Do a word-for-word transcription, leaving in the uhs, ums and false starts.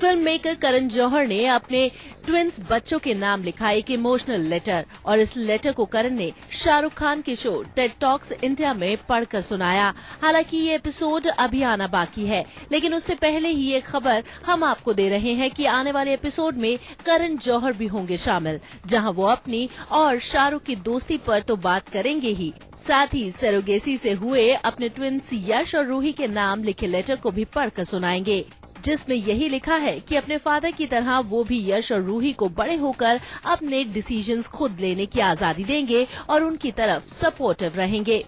Film maker Karan Johar ने अपने twins बच्चों के नाम लिखा एक इमोशनल लेटर और इस लेटर को करण ने शाहरुख खान के शो टेड टॉक्स इंडिया में पढ़कर सुनाया। हालांकि ये एपिसोड अभी आना बाकी है, लेकिन उससे पहले ही ये खबर हम आपको दे रहे हैं कि आने वाले एपिसोड में करण जौहर भी होंगे शामिल, जहां वो अपनी और शाहरुख की दोस्ती पर तो बात करेंगे ही, साथ ही सरोगेसी से हुए अपने ट्विंस यश और रूही के नाम लिखे लेटर को भी पढ़कर सुनाएंगे, जिसमें यही लिखा है कि अपने फादर की तरह वो भी यश और रूही को बड़े होकर अपने डिसीजंस खुद लेने की आज़ादी देंगे और उनकी तरफ सपोर्टिव रहेंगे।